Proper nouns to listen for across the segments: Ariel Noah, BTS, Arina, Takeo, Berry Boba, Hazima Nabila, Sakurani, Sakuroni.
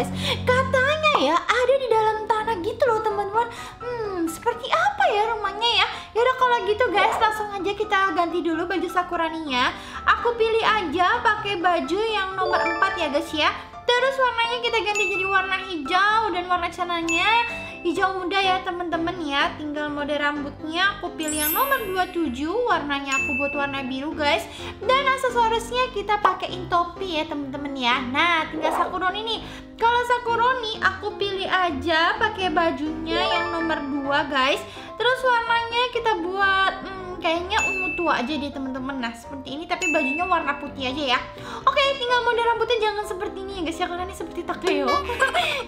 guys. Katanya ya ada di dalam tanah gitu loh teman-teman. Seperti apa ya rumahnya ya? Yaudah kalau gitu guys, langsung aja kita ganti dulu baju Sakuraninya. Aku pilih aja pakai baju yang nomor 4 ya guys ya. Terus warnanya kita ganti jadi warna hijau, dan warna celananya hijau muda ya teman-teman ya. Tinggal mode rambutnya aku pilih yang nomor 27, warnanya aku buat warna biru guys. Dan aksesorisnya kita pakein topi ya teman-teman ya. Nah, tinggal Sakuroni nih. Kalau Sakuroni aku pilih aja pakai bajunya yang nomor 2 guys. Terus warnanya kita buat kayaknya ungu tua aja deh teman-teman. Nah, seperti ini tapi bajunya warna putih aja ya. Oke, tinggal mode rambutnya jangan seperti ini ya guys ya, karena ini seperti Takeo.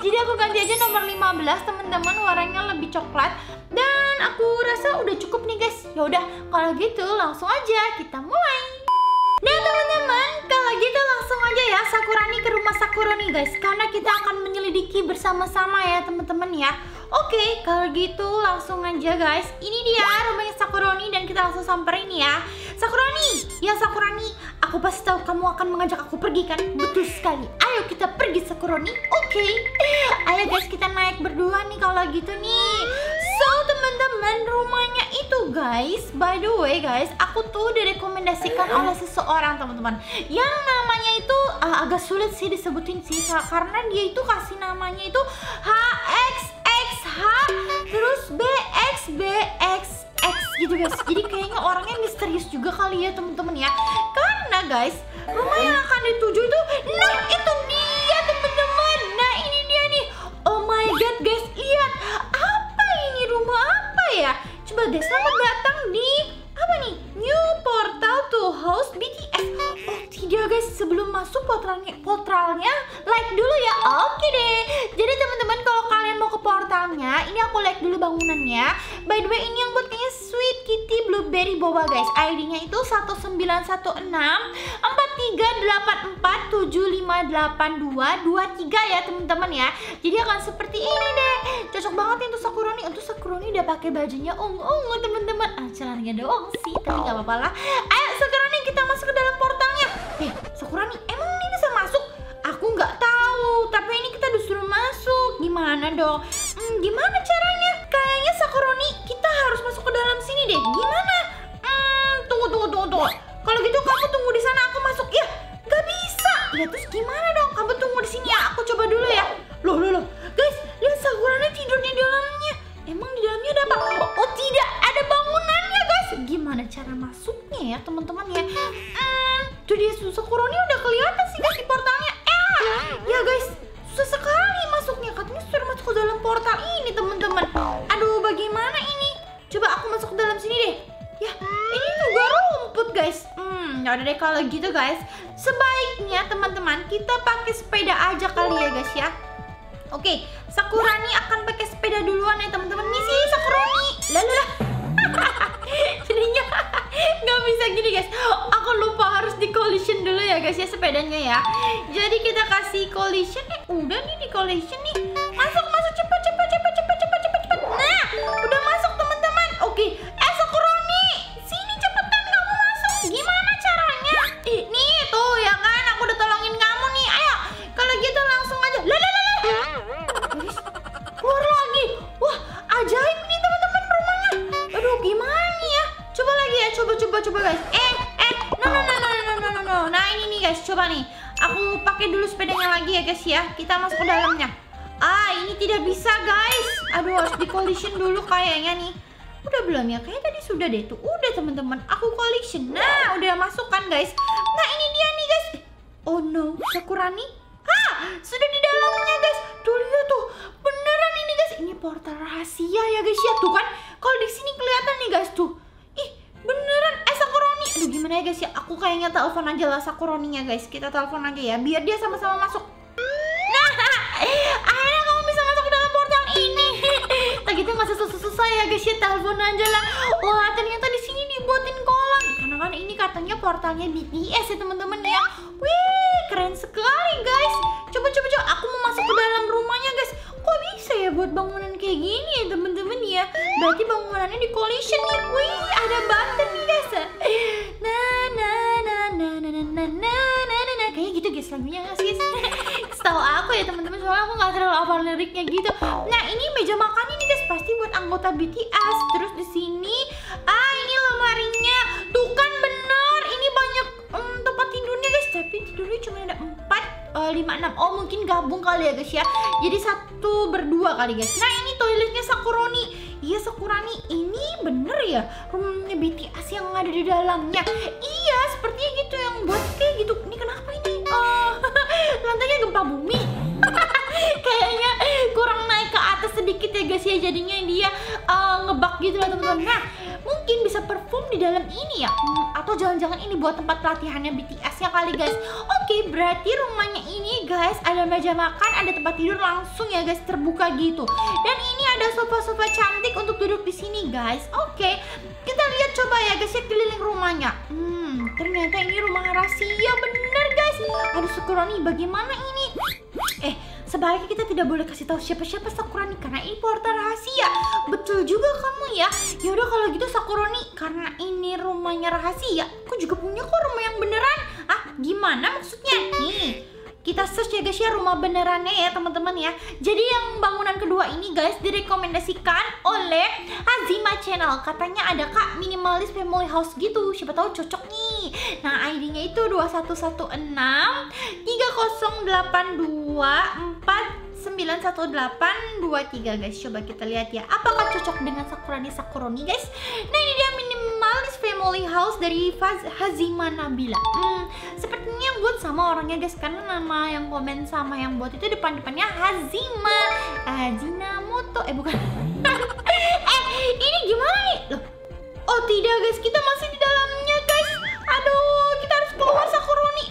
Jadi aku ganti aja nomor 15 teman-teman, warnanya lebih coklat. Dan aku rasa udah cukup nih guys. Ya udah, kalau gitu langsung aja kita mulai. Nah teman-teman, kalau gitu langsung aja ya Sakurani ke rumah Sakuroni guys, karena kita akan menyelidiki bersama-sama ya teman-teman ya. Oke, kalau gitu langsung aja guys. Ini dia rumahnya Sakuroni dan kita langsung samperin ya. Sakuroni, ya Sakuroni, aku pasti tahu kamu akan mengajak aku pergi kan? Betul sekali. Ayo kita pergi Sakuroni. Oke. Ayo guys, kita naik berdua nih kalau gitu nih. So, teman-teman, rumahnya itu guys, by the way guys, aku tuh direkomendasikan oleh seseorang teman-teman. yang namanya itu agak sulit sih disebutin sih, karena dia itu kasih namanya itu HXXH terus BXBXX gitu guys. Jadi kayaknya orangnya misterius juga kali ya teman-teman ya. Karena guys, rumah yang akan dituju itu, nah itu dia teman-teman. Nah ini dia nih. Oh my god guys, lihat. Apa ini, rumah apa ya? Coba guys, selamat datang di apa nih? New Portal to House BTS. Oh tidak guys, sebelum masuk portalnya like dulu ya. Oke deh. Jadi teman-teman kalau kalian mau ke portalnya, ini aku like dulu bangunannya. By the way, ini yang buat kayaknya Sweet Kitty Berry Boba guys. ID-nya itu 191643847582223 ya teman-teman ya. Jadi akan seperti ini deh. Cocok banget ya untuk Sakuroni. Untuk Sakuroni udah pakai bajunya ungu-ungu teman-teman. Celananya doang sih, tapi nggak apa-apa lah. Ayo Sakuroni, kita masuk ke dalam portalnya. Nih, Sakuroni, emang ini bisa masuk? Aku nggak tahu, tapi ini kita disuruh masuk. Gimana dong? Gimana caranya? Kayaknya Sakuroni, kita harus masuk ke dalam sini deh. Gimana? Tunggu. Kalau gitu kamu tunggu di sana, aku masuk ya. Gak bisa. Ya terus gimana dong? Kamu tunggu di sini ya. Aku coba dulu ya. Loh. Guys, lihat Sakuroni tidur di dalamnya. Emang di dalamnya ada apa? Oh tidak, ada bangunannya guys. Gimana cara masuknya ya teman-teman ya? Tuh dia Sakuroni udah kelihatan sih guys di portalnya. Ya guys, susah sekali masuknya. Katanya suruh masuk ke dalam portal ini teman-teman. Aduh, bagaimana ini? Coba aku masuk ke dalam sini deh. Ya, ini juga rumput guys. Ya udah deh kalau gitu guys. Sebaiknya teman-teman kita pakai sepeda aja kali ya guys ya. Oke, Sakuroni akan pakai sepeda duluan ya teman-teman. Nih sih Sakuroni. Lalu. Jadinya nggak bisa gini guys. Aku lupa harus di collision dulu ya guys ya sepedanya ya. Jadi kita kasih collision. Udah nih di collision nih. Masuk cepet. Nah, udah masuk teman-teman. Oke. Kita masuk ke dalamnya. Ini tidak bisa guys. Aduh, harus di collision dulu kayaknya nih. Udah belum ya? Kayaknya tadi sudah deh tuh. Udah teman-teman, aku collision. Nah, udah masuk kan guys. Nah, ini dia nih guys. Oh no, Sakuroni. Sudah di dalamnya guys. Tuh lihat tuh. Beneran ini guys. Ini portal rahasia ya guys ya. Tuh kan, kalau di sini kelihatan nih guys tuh. Ih, beneran Sakuroni. Aduh, gimana ya guys ya? Aku kayaknya telepon aja lah Sakuroninya guys. Kita telepon aja ya, biar dia sama-sama masuk. Akhirnya kamu bisa masuk ke dalam portal ini. Tadi itu masih susah-susah ya guys ya, telepon aja lah. Wah, ternyata di sini dibuatin kolam. Karena kan ini katanya portalnya BTS ya teman-teman ya. Wih, keren sekali guys. Coba aku mau masuk ke dalam rumahnya guys. Kok bisa ya buat bangunan kayak gini ya teman-teman ya? Berarti bangunannya di collision nih. Wih, ada button nih guys. Nah, kayak gitu guys lagunya guys. Setahu aku ya ya teman-teman, soalnya aku nggak terlalu hafal liriknya gitu. Nah ini meja makan ini guys pasti buat anggota BTS. Terus di sini, ini lemarinya, tuh kan bener. Ini banyak tempat tidurnya guys, tapi tidurnya cuma ada 4, 5, 6. Oh mungkin gabung kali ya guys ya. Jadi 1/2 kali guys. Nah ini toiletnya Sakuroni. Iya Sakurani, ini bener ya roomnya BTS yang ada di dalamnya. Iya sepertinya gitu yang buat kayak gitu. Ini kenapa ini? Lantainya gempa bumi. Kayaknya kurang naik ke atas sedikit ya guys ya, jadinya dia ngebug gitu lah teman-teman. Nah mungkin bisa perform di dalam ini ya, atau jangan-jangan ini buat tempat pelatihannya BTS ya kali guys. Oke, berarti rumahnya ini guys ada meja makan, ada tempat tidur langsung ya guys, terbuka gitu. Dan ini ada sofa-sofa cantik untuk duduk di sini guys. Oke, kita lihat coba ya guys ya keliling rumahnya. Ternyata ini rumah rahasia bener guys. Aduh Sakurani, bagaimana ini? Sebaiknya kita tidak boleh kasih tahu siapa-siapa Sakurani karena ini portal rahasia. Betul juga kamu ya. Ya udah kalau gitu Sakurani, karena ini rumahnya rahasia, aku juga punya kok rumah yang beneran. Gimana maksudnya? Nih, kita search ya guys ya rumah benerannya ya teman-teman ya. Jadi yang bangunan kedua ini guys direkomendasikan oleh Hazima Channel. Katanya ada Kak minimalis family house gitu. Siapa tahu cocok nih. Nah, ID-nya itu 2116 3082 491823 guys. Coba kita lihat ya apakah cocok dengan Sakuroni guys. Nah ini dia minimalis family house dari Hazima Nabila. Sepertinya buat sama orangnya guys, karena nama yang komen sama yang buat itu depan-depannya Hazima Ajinamoto. Bukan. Ini gimana nih? Loh. Oh tidak guys, kita masih di dalamnya guys. Aduh, kita harus keluar Sakuroni.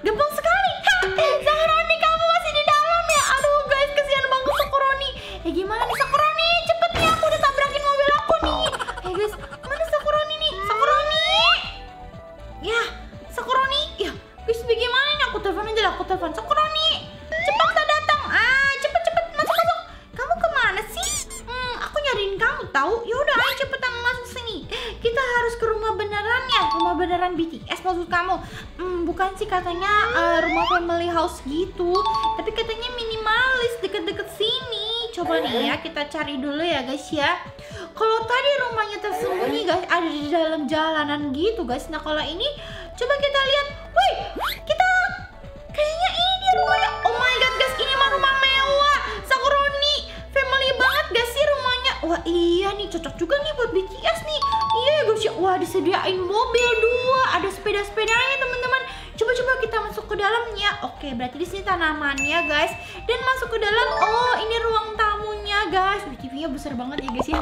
Gampang sekali. Sakuroni, kamu masih di dalam ya? Aduh guys, kesian banget Sakuroni. Gimana nih Sakuroni? Cepet nih, aku udah tabrakin mobil aku nih. Guys, mana Sakuroni nih? Sakuroni? Ya, Sakuroni. Ya, guys bagaimana nih? Aku telepon aja lah, aku telepon Sakuroni. Cepat tak datang. Cepet masuk. Kamu kemana sih? Aku nyariin kamu tahu. Yaudah, ayo cepetan masuk sini. Kita harus ke rumah beneran ya, rumah beneran BTS maksud kamu. Bukan sih katanya rumah family house gitu, tapi katanya minimalis deket-deket sini. Coba nih ya kita cari dulu ya guys ya. Kalau tadi rumahnya tersembunyi guys, ada di dalam jalanan gitu guys. Nah kalau ini coba kita lihat. Wih, kita kayaknya ini dia rumahnya. Oh my god guys, ini mah rumah mewah. Sakuroni family banget guys sih rumahnya. Wah iya nih, cocok juga nih buat BTS nih. Iya guys ya. Wah disediain mobil 2, ada sepeda-sepedanya teman-teman. Coba kita masuk ke dalamnya. Oke, berarti di sini tanamannya guys. Dan masuk ke dalam. Oh, ini ruang tamunya guys. Wih, TV-nya besar banget ya guys ya.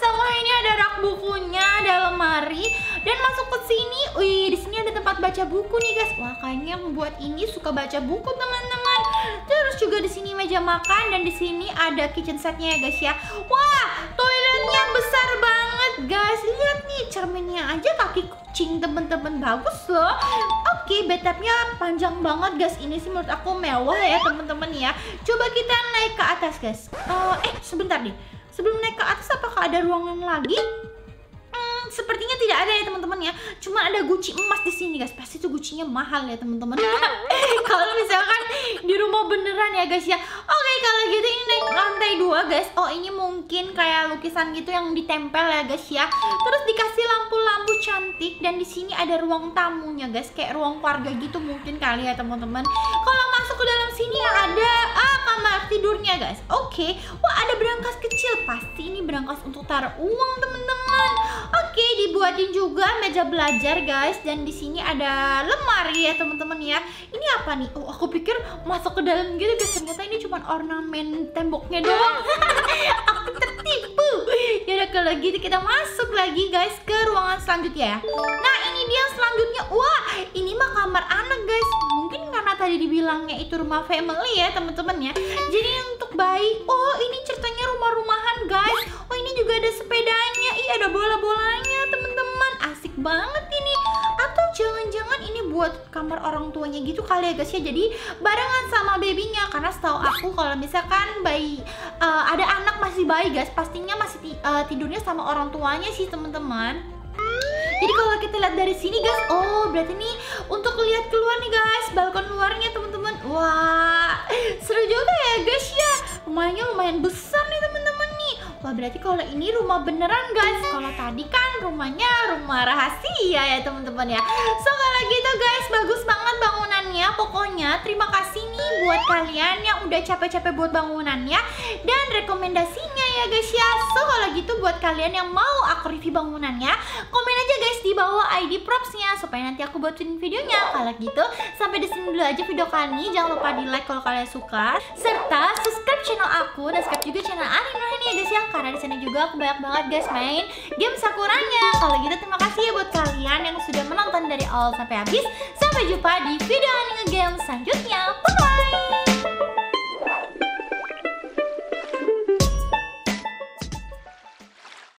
Sama ini ada rak bukunya, ada lemari. Dan masuk ke sini. Wih, di sini ada tempat baca buku nih guys. Wah, kayaknya yang buat ini suka baca buku teman-teman. Terus juga di sini meja makan dan di sini ada kitchen setnya ya guys ya. Wah, toiletnya besar banget guys. Lihat nih cerminnya aja kaki kucing teman-teman, bagus loh. Oke, bathtubnya panjang banget guys. Ini sih menurut aku mewah ya teman-teman ya. Coba kita naik ke atas guys. Sebentar nih. Sebelum naik ke atas apakah ada ruangan lagi? Sepertinya tidak ada ya teman-teman ya. Cuma ada guci emas di sini guys. Pasti itu gucinya mahal ya teman-teman. Kalau misalkan di rumah beneran ya guys ya. Oke, kalau gitu ini naik lantai 2 guys. Oh ini mungkin kayak lukisan gitu yang ditempel ya guys ya. Terus dikasih lampu-lampu cantik dan di sini ada ruang tamunya guys. Kayak ruang keluarga gitu mungkin kali ya teman-teman. Kalau masuk ke dalam sini ada kamar tidurnya guys. Oke. Wah ada berangkas kecil. Pasti ini berangkas untuk taruh uang teman-teman. Oke, dibuatin juga meja belajar guys. Dan di sini ada lemari ya teman-teman ya. Ini apa nih? Oh aku pikir masuk ke dalam gitu guys. Ternyata ini cuma ornamen temboknya doang. Aku tertipu. Yaudah kalau gitu kita masuk lagi guys ke ruangan selanjutnya ya. Nah ini dia selanjutnya. Wah ini mah kamar anak guys. Mungkin karena tadi dibilangnya itu rumah family ya teman-teman ya. Jadi untuk bayi. Oh ini ceritanya rumah-rumahan guys. Oh ini juga ada sepedanya. Iya ada bola-bolanya teman-teman. Asik banget ini. Atau jangan-jangan ini buat kamar orang tuanya gitu kali ya guys ya. Jadi barengan sama babynya. Karena setahu aku kalau misalkan bayi ada anak masih bayi guys, pastinya masih tidurnya sama orang tuanya sih teman-teman. Jadi kalau kita lihat dari sini guys, oh berarti ini untuk lihat keluar nih guys, balkon luarnya teman-teman. Wah, seru juga ya guys ya. Rumahnya lumayan besar nih teman-teman nih. Wah, berarti kalau ini rumah beneran guys. Kalau tadi kan rumahnya rumah rahasia ya teman-teman ya. So kalau gitu guys, bagus banget bangunannya. Pokoknya terima kasih nih buat kalian yang udah capek-capek buat bangunannya dan rekomendasinya ya guys ya. So kalau gitu buat kalian yang mau aku review bangunannya, komen aja guys di bawah ID propsnya supaya nanti aku buatin videonya. Kalau gitu sampai di sini dulu aja video kali ini. Jangan lupa di like kalau kalian suka serta subscribe channel aku dan subscribe juga channel Arina ini ya guys ya, karena di sana juga aku banyak banget guys main game Sakuranya. Kalau gitu terima kasih ya buat kalian yang sudah menonton dari awal sampai habis. Sampai jumpa di video game selanjutnya. Bye bye.